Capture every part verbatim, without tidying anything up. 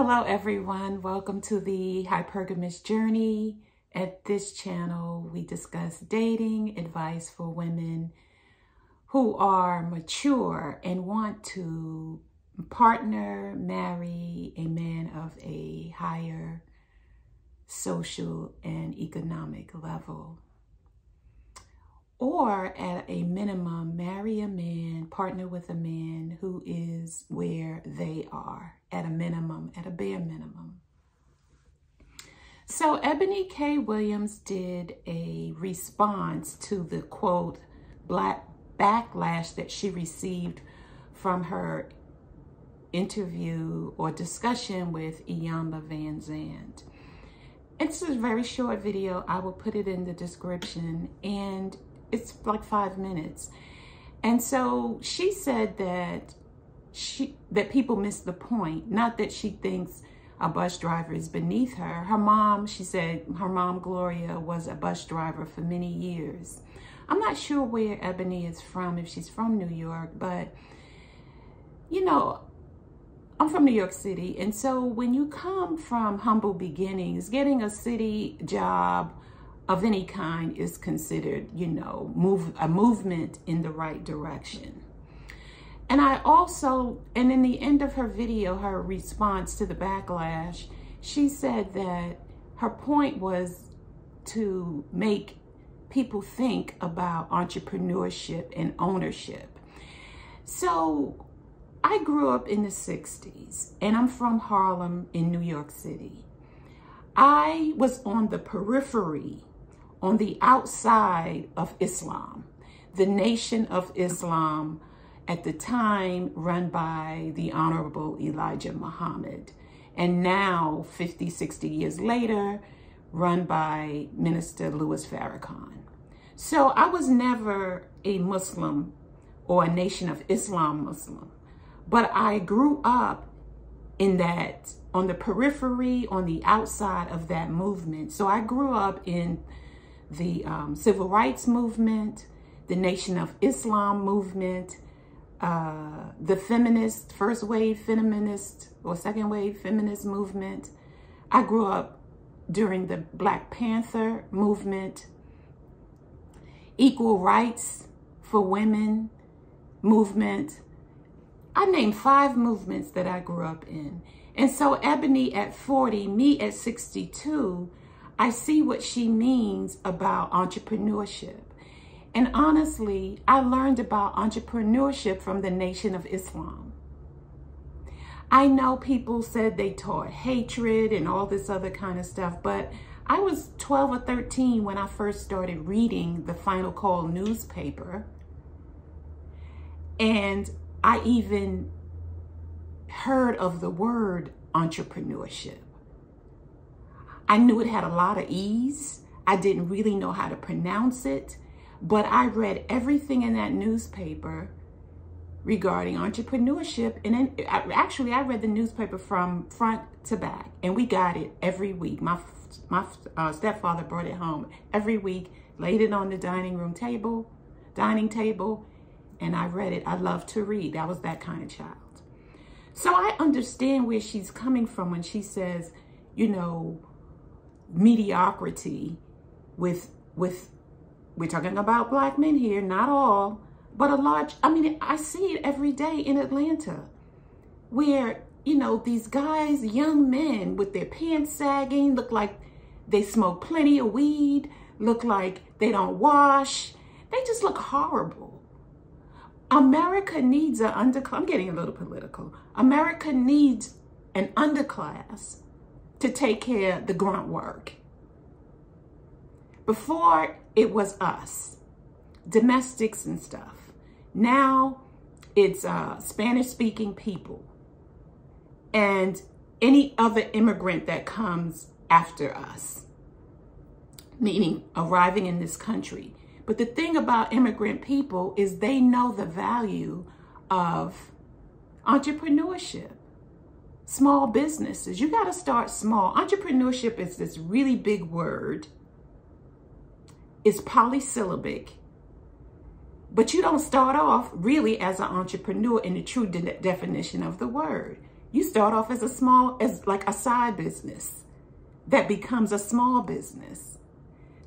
Hello everyone, welcome to the Hypergamous Journey. At this channel, we discuss dating, advice for women who are mature and want to partner, marry a man of a higher social and economic level. Or at a minimum, marry a man, partner with a man who is where they are, at a minimum, at a bare minimum. So Eboni K. Williams did a response to the, quote, black backlash that she received from her interview or discussion with Iyanla Vanzant. It's a very short video. I will put it in the description, and it's like five minutes. And so she said that she that people miss the point. Not that she thinks a bus driver is beneath her. Her mom, she said, her mom, Gloria, was a bus driver for many years. I'm not sure where Eboni is from, if she's from New York, but, you know, I'm from New York City. And so when you come from humble beginnings, getting a city job of any kind is considered, you know, move a movement in the right direction. And I also, and in the end of her video, her response to the backlash, she said that her point was to make people think about entrepreneurship and ownership. So I grew up in the sixties, and I'm from Harlem in New York City. I was on the periphery, on the outside of Islam, the Nation of Islam, at the time run by the Honorable Elijah Muhammad, and now fifty, sixty years later, run by Minister Louis Farrakhan. So I was never a Muslim or a Nation of Islam Muslim, but I grew up in that, on the periphery, on the outside of that movement. So I grew up in the um, Civil Rights Movement, the Nation of Islam Movement, Uh, the feminist, first wave feminist or second wave feminist movement. I grew up during the Black Panther movement, equal rights for women movement. I named five movements that I grew up in. And so Eboni at forty, me at sixty-two, I see what she means about entrepreneurship. And honestly, I learned about entrepreneurship from the Nation of Islam. I know people said they taught hatred and all this other kind of stuff, but I was twelve or thirteen when I first started reading the Final Call newspaper. And I even heard of the word entrepreneurship. I knew it had a lot of E's. I didn't really know how to pronounce it. But I read everything in that newspaper regarding entrepreneurship. And then, actually, I read the newspaper from front to back. And we got it every week. My, my uh, stepfather brought it home every week, laid it on the dining room table, dining table, and I read it. I loved to read. I was that kind of child. So I understand where she's coming from when she says, you know, mediocrity with with... We're talking about black men here, not all, but a large, I mean, I see it every day in Atlanta where, you know, these guys, young men with their pants sagging, look like they smoke plenty of weed, look like they don't wash. They just look horrible. America needs an underclass. I'm getting a little political. America needs an underclass to take care of the grunt work. Before, it was us, domestics and stuff. Now, it's uh, Spanish-speaking people and any other immigrant that comes after us, meaning arriving in this country. But the thing about immigrant people is they know the value of entrepreneurship, small businesses. You got to start small. Entrepreneurship is this really big word. It's polysyllabic, but you don't start off really as an entrepreneur in the true de definition of the word. You start off as a small, as like a side business that becomes a small business,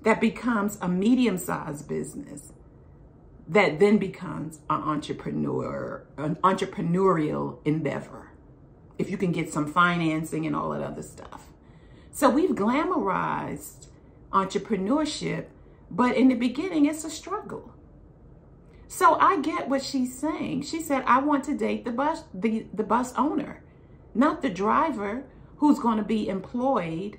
that becomes a medium-sized business, that then becomes an entrepreneur, an entrepreneurial endeavor, if you can get some financing and all that other stuff. So we've glamorized entrepreneurship, but in the beginning, it's a struggle. So I get what she's saying. She said, I want to date the bus, the, the bus owner, not the driver who's going to be employed,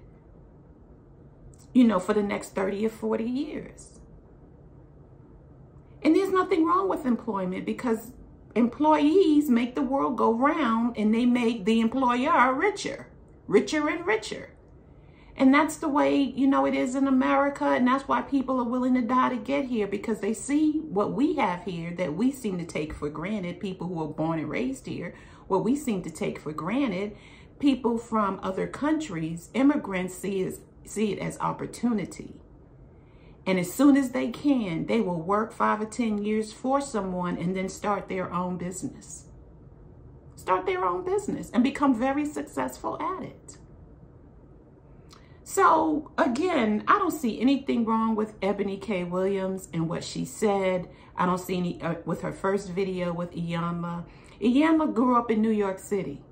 you know, for the next thirty or forty years. And there's nothing wrong with employment, because employees make the world go round, and they make the employer richer, richer and richer. And that's the way, you know, it is in America. And that's why people are willing to die to get here, because they see what we have here that we seem to take for granted. People who are born and raised here, what we seem to take for granted, people from other countries, immigrants see it, see it as opportunity. And as soon as they can, they will work five or ten years for someone and then start their own business. Start their own business and become very successful at it. So again, I don't see anything wrong with Eboni K. Williams and what she said. I don't see any uh, with her first video with Iyanla. Iyanla grew up in New York City.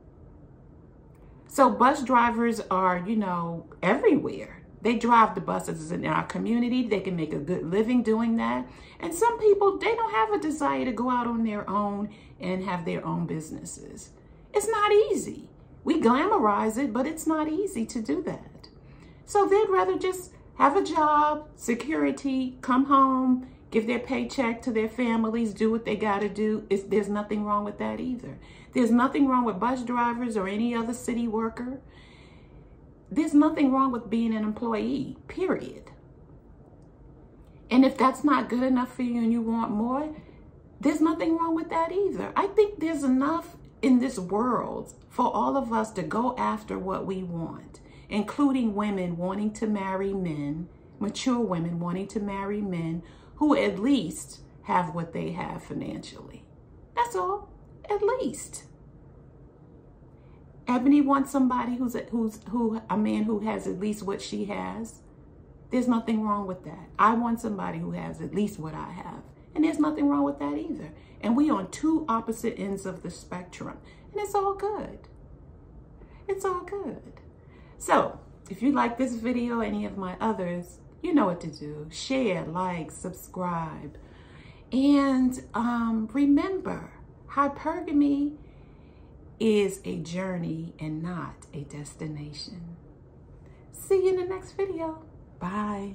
So bus drivers are, you know, everywhere. They drive the buses in our community. They can make a good living doing that. And some people, they don't have a desire to go out on their own and have their own businesses. It's not easy. We glamorize it, but it's not easy to do that. So they'd rather just have a job, security, come home, give their paycheck to their families, do what they got to do. It's, there's nothing wrong with that either. There's nothing wrong with bus drivers or any other city worker. There's nothing wrong with being an employee, period. And if that's not good enough for you and you want more, there's nothing wrong with that either. I think there's enough in this world for all of us to go after what we want, including women wanting to marry men, mature women wanting to marry men who at least have what they have financially. That's all, at least. Eboni wants somebody who's a, who's who a man who has at least what she has. There's nothing wrong with that. I want somebody who has at least what I have. And there's nothing wrong with that either. And we on two opposite ends of the spectrum. And it's all good. It's all good. So, if you like this video, any of my others, you know what to do. Share, like, subscribe. And um, remember, hypergamy is a journey and not a destination. See you in the next video. Bye.